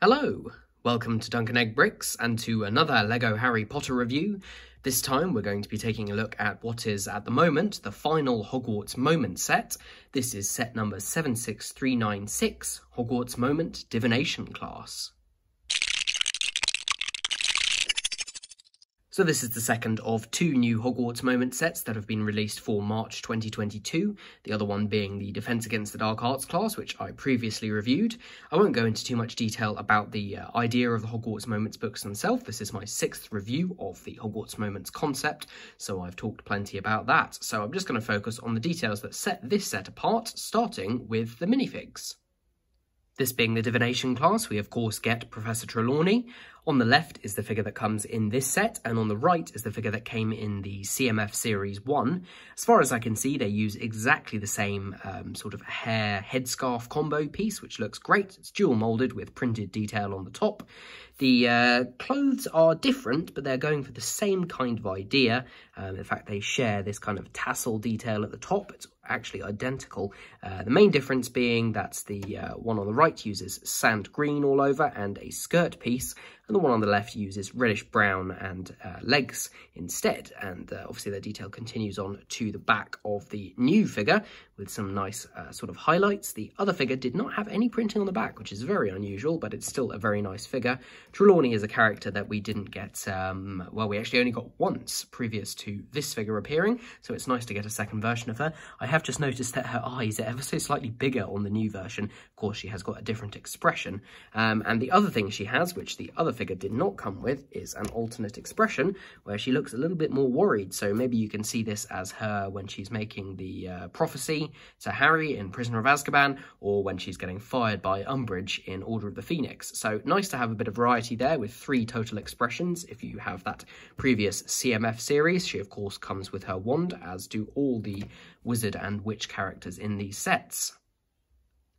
Hello! Welcome to Dunk and Egg Bricks and to another LEGO Harry Potter review. This time we're going to be taking a look at what is, at the moment, the final Hogwarts Moment set. This is set number 76396, Hogwarts Moment Divination class. So this is the second of two new Hogwarts Moment sets that have been released for March 2022, the other one being the Defense Against the Dark Arts class, which I previously reviewed. I won't go into too much detail about the idea of the Hogwarts Moments books themselves. This is my sixth review of the Hogwarts Moments concept, so I've talked plenty about that. So I'm just going to focus on the details that set this set apart, starting with the minifigs. This being the Divination class, we of course get Professor Trelawney. On the left is the figure that comes in this set, and on the right is the figure that came in the CMF Series 1. As far as I can see, they use exactly the same sort of hair headscarf combo piece, which looks great. It's dual moulded with printed detail on the top. The clothes are different, but they're going for the same kind of idea. In fact, they share this kind of tassel detail at the top. It's actually identical. The main difference being that the one on the right uses sand green all over and a skirt piece, and the one on the left uses reddish brown and legs instead. And obviously their detail continues on to the back of the new figure with some nice sort of highlights. The other figure did not have any printing on the back, which is very unusual, but it's still a very nice figure. Trelawney is a character that we didn't get, we actually only got once previous to this figure appearing, so it's nice to get a second version of her. I have just noticed that her eyes are ever so slightly bigger on the new version. Of course, she has got a different expression. And the other thing she has, which the other figure did not come with, is an alternate expression where she looks a little bit more worried. So maybe you can see this as her when she's making the prophecy to Harry in Prisoner of Azkaban, or when she's getting fired by Umbridge in Order of the Phoenix. So nice to have a bit of variety there with three total expressions. If you have that previous CMF series, she of course comes with her wand, as do all the wizard and witch characters in these sets.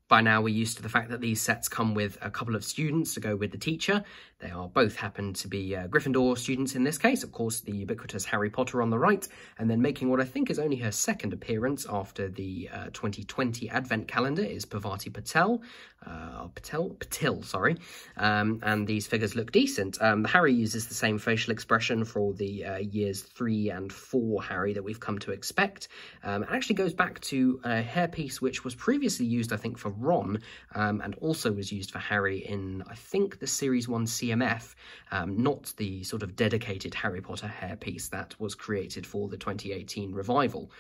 By now we're used to the fact that these sets come with a couple of students to go with the teacher. They are both happen to be Gryffindor students in this case, of course the ubiquitous Harry Potter on the right, and then making what I think is only her second appearance after the 2020 Advent calendar is Parvati Patil. Patil, sorry. And these figures look decent. Harry uses the same facial expression for the years 3 and 4 Harry that we've come to expect. It actually goes back to a hairpiece which was previously used, I think, for Ron, and also was used for Harry in, I think, the Series 1 CMF, not the sort of dedicated Harry Potter hairpiece that was created for the 2018 revival.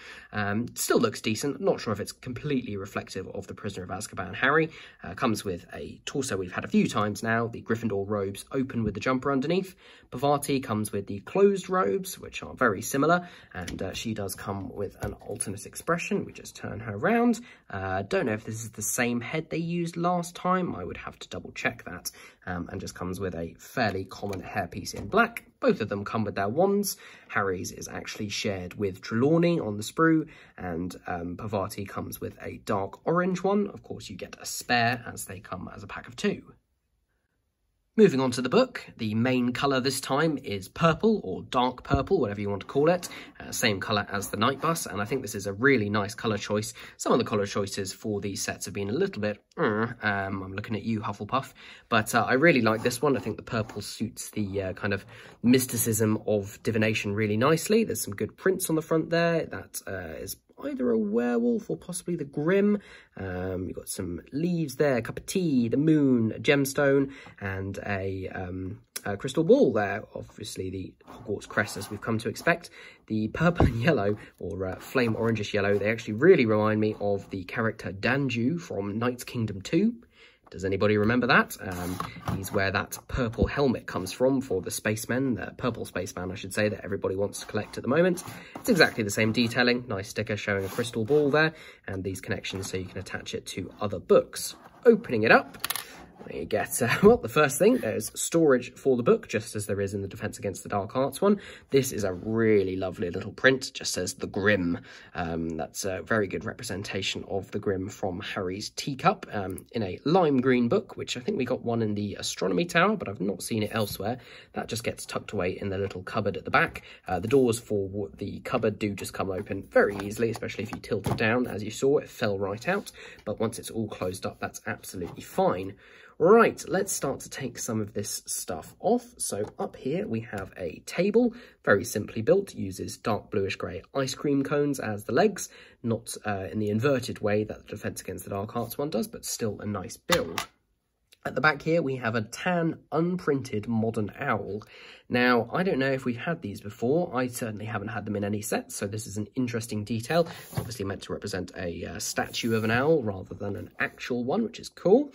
Still looks decent, not sure if it's completely reflective of the Prisoner of Azkaban Harry. Comes with a torso we've had a few times now, the Gryffindor robes open with the jumper underneath. Parvati comes with the closed robes, which are very similar, and she does come with an alternate expression. We just turn her around. Don't know if this is the same head they used last time. I would have to double check that, and just comes with a fairly common hairpiece in black. Both of them come with their wands. Harry's is actually shared with Trelawney on the sprue, and Parvati comes with a dark orange one. Of course, you get a spare as they come as a pack of two. Moving on to the book, the main colour this time is purple, or dark purple, whatever you want to call it. Same colour as the night bus, and I think this is a really nice colour choice. Some of the colour choices for these sets have been a little bit, I'm looking at you, Hufflepuff, but I really like this one. I think the purple suits the kind of mysticism of Divination really nicely. There's some good prints on the front there. That is either a werewolf or possibly the Grim. You've got some leaves there, a cup of tea, the moon, a gemstone, and a crystal ball there. Obviously the Hogwarts crest, as we've come to expect. The purple and yellow, or flame orangish yellow, they actually really remind me of the character Danju from Knights Kingdom 2. Does anybody remember that? He's where that purple helmet comes from for the spacemen, the purple spaceman, I should say, that everybody wants to collect at the moment. It's exactly the same detailing, nice sticker showing a crystal ball there, and these connections so you can attach it to other books. Opening it up, you get, the first thing, there's storage for the book, just as there is in the Defense Against the Dark Arts one. This is a really lovely little print, just says the Grim. That's a very good representation of the Grim from Harry's teacup, in a lime green book, which I think we got one in the Astronomy Tower, but I've not seen it elsewhere. That just gets tucked away in the little cupboard at the back. The doors for the cupboard do just come open very easily, especially if you tilt it down. As you saw, it fell right out, but once it's all closed up, that's absolutely fine. Right, let's start to take some of this stuff off. So up here we have a table, very simply built, uses dark bluish grey ice cream cones as the legs, not in the inverted way that the Defence Against the Dark Arts one does, but still a nice build. At the back here, we have a tan, unprinted modern owl. Now, I don't know if we've had these before. I certainly haven't had them in any sets, so this is an interesting detail. It's obviously meant to represent a statue of an owl rather than an actual one, which is cool.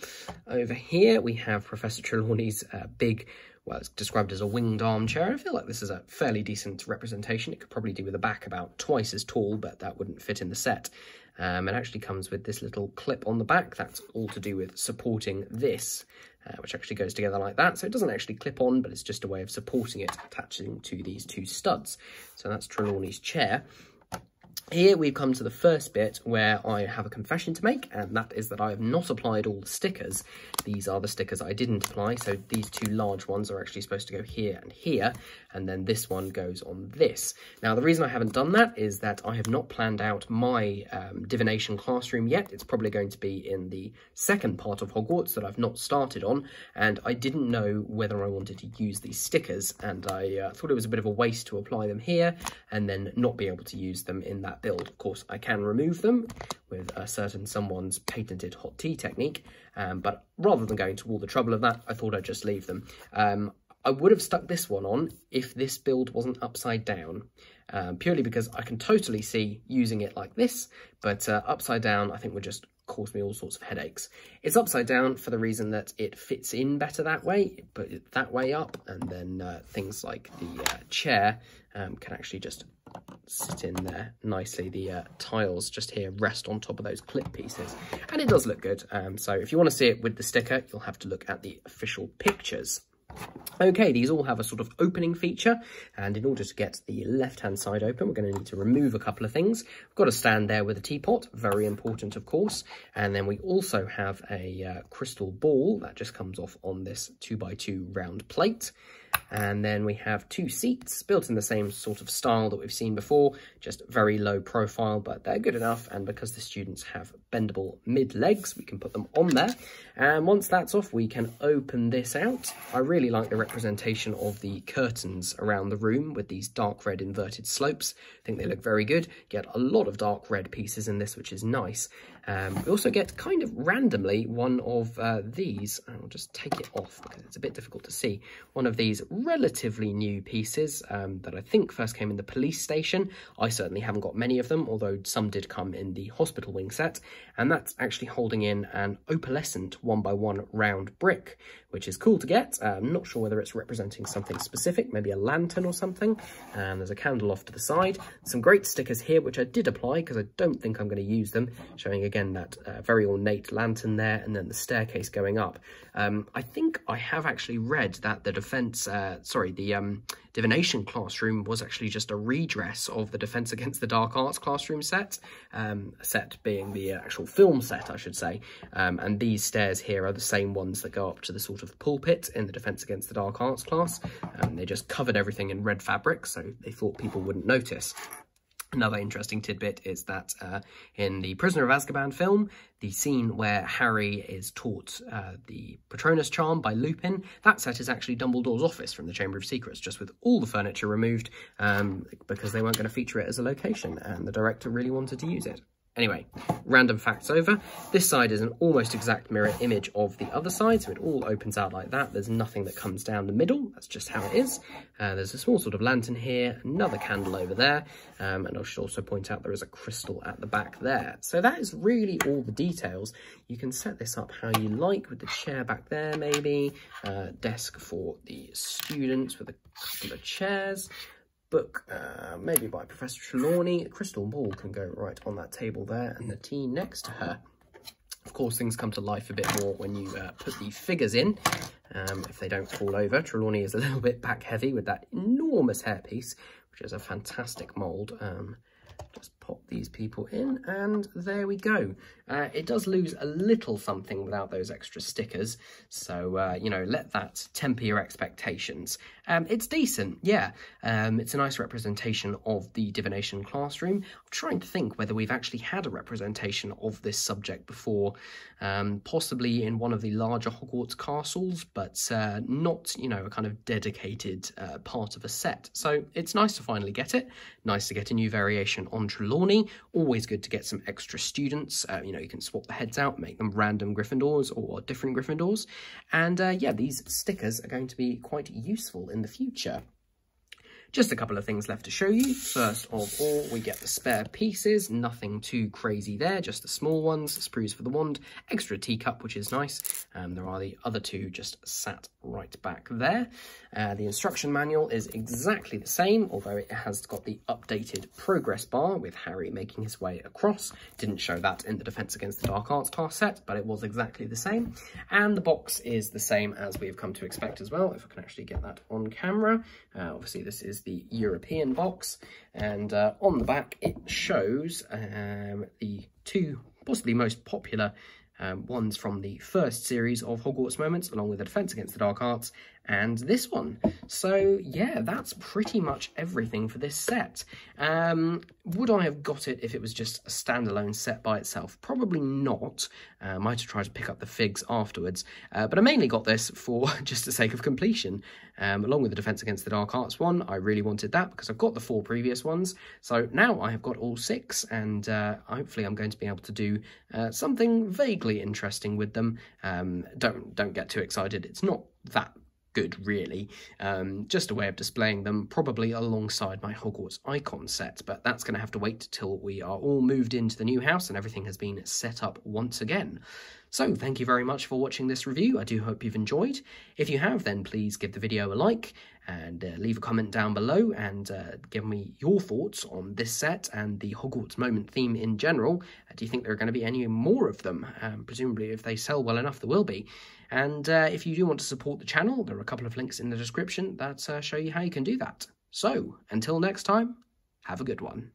Over here, we have Professor Trelawney's big, well, it's described as a winged armchair. I feel like this is a fairly decent representation. It could probably do with a back about twice as tall, but that wouldn't fit in the set. It actually comes with this little clip on the back. That's all to do with supporting this, which actually goes together like that. So it doesn't actually clip on, but it's just a way of supporting it, attaching to these two studs. So that's Trelawney's chair. Here we've come to the first bit where I have a confession to make, and that is that I have not applied all the stickers. These are the stickers I didn't apply, so these two large ones are actually supposed to go here, and then this one goes on this. Now, the reason I haven't done that is that I have not planned out my divination classroom yet. It's probably going to be in the second part of Hogwarts that I've not started on, and I didn't know whether I wanted to use these stickers, and I thought it was a bit of a waste to apply them here and then not be able to use them in that build. Of course, I can remove them with a certain someone's patented hot tea technique, but rather than going to all the trouble of that, I thought I'd just leave them. I would have stuck this one on if this build wasn't upside down, purely because I can totally see using it like this, but upside down I think would just cause me all sorts of headaches. It's upside down for the reason that it fits in better that way. Put it that way up, and then things like the chair can actually just sit in there nicely. The tiles just here rest on top of those clip pieces, and it does look good. So if you want to see it with the sticker, you'll have to look at the official pictures. Okay, these all have a sort of opening feature, and in order to get the left-hand side open, we're going to need to remove a couple of things. We've got a stand there with a teapot, very important, of course, and then we also have a crystal ball that just comes off on this 2x2 round plate. And then we have two seats built in the same sort of style that we've seen before, just very low profile, but they're good enough. And because the students have bendable mid legs, we can put them on there. And once that's off, we can open this out. I really like the representation of the curtains around the room with these dark red inverted slopes. I think they look very good. Get a lot of dark red pieces in this, which is nice. We also get kind of randomly one of these. I'll just take it off because it's a bit difficult to see. One of these relatively new pieces that I think first came in the police station. I certainly haven't got many of them, although some did come in the hospital wing set. And that's actually holding in an opalescent 1x1 round brick, which is cool to get. I'm not sure whether it's representing something specific, maybe a lantern or something. And there's a candle off to the side. Some great stickers here, which I did apply because I don't think I'm going to use them, showing again that very ornate lantern there, and then the staircase going up. I think I have actually read that the divination classroom was actually just a redress of the Defence Against the Dark Arts classroom set, set being the actual film set, I should say. And these stairs here are the same ones that go up to the sort of pulpit in the Defence Against the Dark Arts class. They just covered everything in red fabric, so they thought people wouldn't notice. Another interesting tidbit is that in the Prisoner of Azkaban film, the scene where Harry is taught the Patronus charm by Lupin, that set is actually Dumbledore's office from the Chamber of Secrets, just with all the furniture removed because they weren't going to feature it as a location, and the director really wanted to use it. Anyway, random facts over. This side is an almost exact mirror image of the other side, so it all opens out like that. There's nothing that comes down the middle. That's just how it is. There's a small sort of lantern here, another candle over there, and I should also point out there is a crystal at the back there. So that is really all the details. You can set this up how you like, with the chair back there maybe, desk for the students with a couple of chairs, book maybe by Professor Trelawney. A crystal ball can go right on that table there, and the tea next to her. Of course, things come to life a bit more when you put the figures in, if they don't fall over. Trelawney is a little bit back heavy with that enormous hairpiece, which is a fantastic mould. Just pop these people in, and there we go. It does lose a little something without those extra stickers, so you know, let that temper your expectations. It's decent, yeah. It's a nice representation of the divination classroom. I'm trying to think whether we've actually had a representation of this subject before, possibly in one of the larger Hogwarts castles, but not, you know, a kind of dedicated part of a set. So it's nice to finally get it. Nice to get a new variation on Trelawney. Always good to get some extra students. You know, you can swap the heads out, make them random Gryffindors or different Gryffindors. And yeah, these stickers are going to be quite useful in the future. Just a couple of things left to show you. First of all, we get the spare pieces, nothing too crazy there, just the small ones, sprues for the wand, extra teacup, which is nice. There are the other two just sat right back there. The instruction manual is exactly the same, although it has got the updated progress bar with Harry making his way across. Didn't show that in the Defense Against the Dark Arts class set, but it was exactly the same. And the box is the same as we have come to expect as well, if I can actually get that on camera. Obviously, this is the European box, and on the back it shows the two possibly most popular ones from the first series of Hogwarts Moments, along with the Defense Against the Dark Arts and this one. So yeah, that's pretty much everything for this set. Would I have got it if it was just a standalone set by itself? Probably not. I might have tried to pick up the figs afterwards, but I mainly got this for just the sake of completion, along with the Defense Against the Dark Arts one. I really wanted that because I've got the 4 previous ones, so now I have got all 6, and hopefully I'm going to be able to do something vaguely interesting with them. Don't get too excited, it's not that good really, just a way of displaying them, probably alongside my Hogwarts icon set, but that's going to have to wait till we are all moved into the new house and everything has been set up once again. So thank you very much for watching this review. I do hope you've enjoyed. If you have, then please give the video a like and leave a comment down below and give me your thoughts on this set and the Hogwarts Moment theme in general. Do you think there are going to be any more of them? Presumably if they sell well enough, there will be. And if you do want to support the channel, there are a couple of links in the description that show you how you can do that. So until next time, have a good one.